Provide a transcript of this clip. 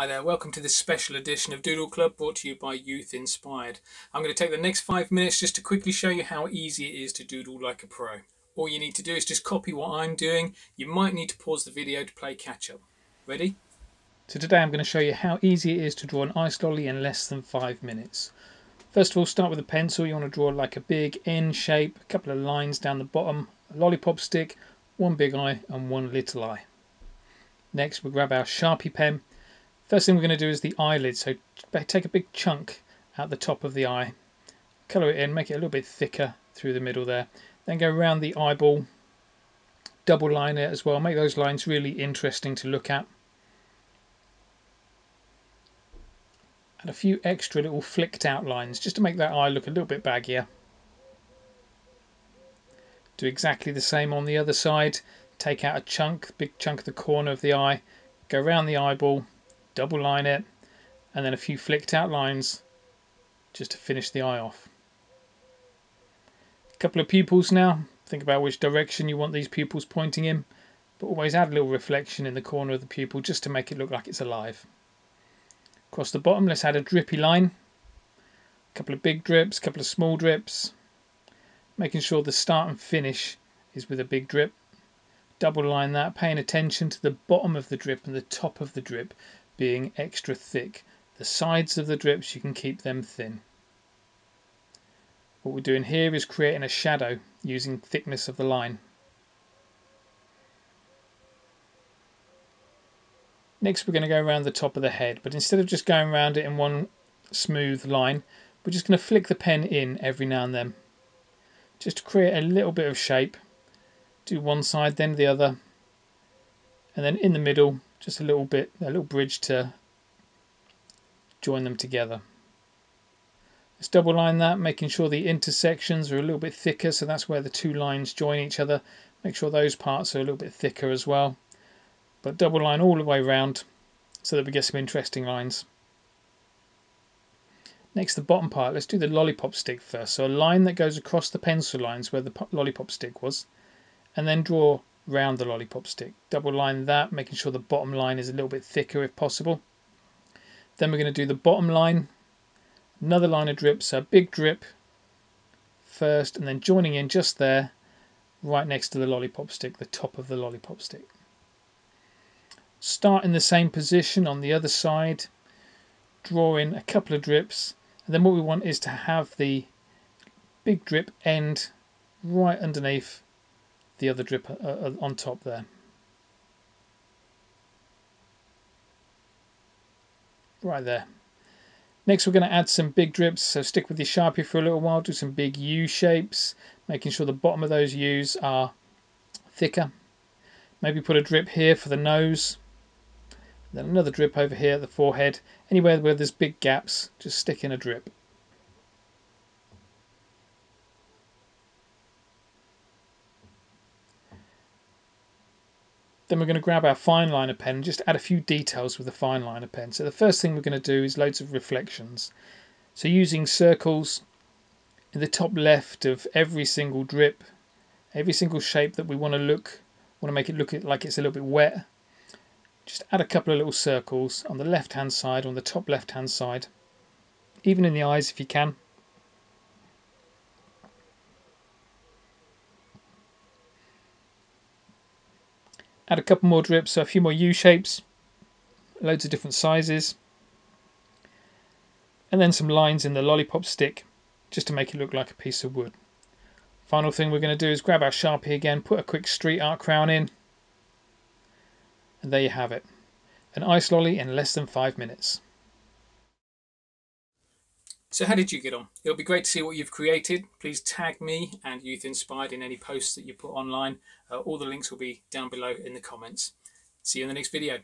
Hi there, welcome to this special edition of Doodle Club brought to you by Youth Inspired. I'm going to take the next 5 minutes just to quickly show you how easy it is to doodle like a pro. All you need to do is just copy what I'm doing. You might need to pause the video to play catch up. Ready? So today I'm going to show you how easy it is to draw an ice lolly in less than 5 minutes. First of all, start with a pencil. You want to draw like a big N shape, a couple of lines down the bottom, a lollipop stick, one big eye and one little eye. Next we'll grab our Sharpie pen. First thing we're going to do is the eyelid, so take a big chunk out the top of the eye, colour it in, make it a little bit thicker through the middle there, then go around the eyeball, double line it as well, make those lines really interesting to look at. And a few extra little flicked out lines just to make that eye look a little bit baggier. Do exactly the same on the other side, take out a chunk, big chunk of the corner of the eye, go around the eyeball, double line it, and then a few flicked out lines just to finish the eye off. A couple of pupils now. Think about which direction you want these pupils pointing in, but always add a little reflection in the corner of the pupil just to make it look like it's alive. Across the bottom, let's add a drippy line. A couple of big drips, a couple of small drips. Making sure the start and finish is with a big drip. Double line that, paying attention to the bottom of the drip and the top of the drip being extra thick. The sides of the drips, you can keep them thin. What we're doing here is creating a shadow using thickness of the line. Next we're going to go around the top of the head, but instead of just going around it in one smooth line, we're just going to flick the pen in every now and then just to create a little bit of shape. Do one side, then the other, and then in the middle just a little bit, a little bridge to join them together. Let's double line that, making sure the intersections are a little bit thicker, so that's where the two lines join each other. Make sure those parts are a little bit thicker as well, but double line all the way round so that we get some interesting lines. Next, the bottom part, let's do the lollipop stick first. So a line that goes across the pencil lines where the lollipop stick was, and then draw round the lollipop stick. Double line that, making sure the bottom line is a little bit thicker if possible. Then we're going to do the bottom line, another line of drip, so a big drip first and then joining in just there, right next to the lollipop stick, the top of the lollipop stick. Start in the same position on the other side, draw in a couple of drips, and then what we want is to have the big drip end right underneath the other drip on top there. Right there. Next we're going to add some big drips, so stick with your Sharpie for a little while, do some big U shapes, making sure the bottom of those U's are thicker. Maybe put a drip here for the nose, then another drip over here at the forehead. Anywhere where there's big gaps, just stick in a drip. Then we're going to grab our fine liner pen and just add a few details with the fine liner pen. So the first thing we're going to do is loads of reflections. So using circles in the top left of every single drip, every single shape that we want to make it look like it's a little bit wet. Just add a couple of little circles on the left hand side, on the top left hand side, even in the eyes if you can. Add a couple more drips, so a few more U-shapes, loads of different sizes, and then some lines in the lollipop stick just to make it look like a piece of wood. Final thing we're going to do is grab our Sharpie again, put a quick street art crown in, and there you have it. An ice lolly in less than 5 minutes. So how did you get on? It'll be great to see what you've created. Please tag me and Youth Inspired in any posts that you put online. All the links will be down below in the comments. See you in the next video.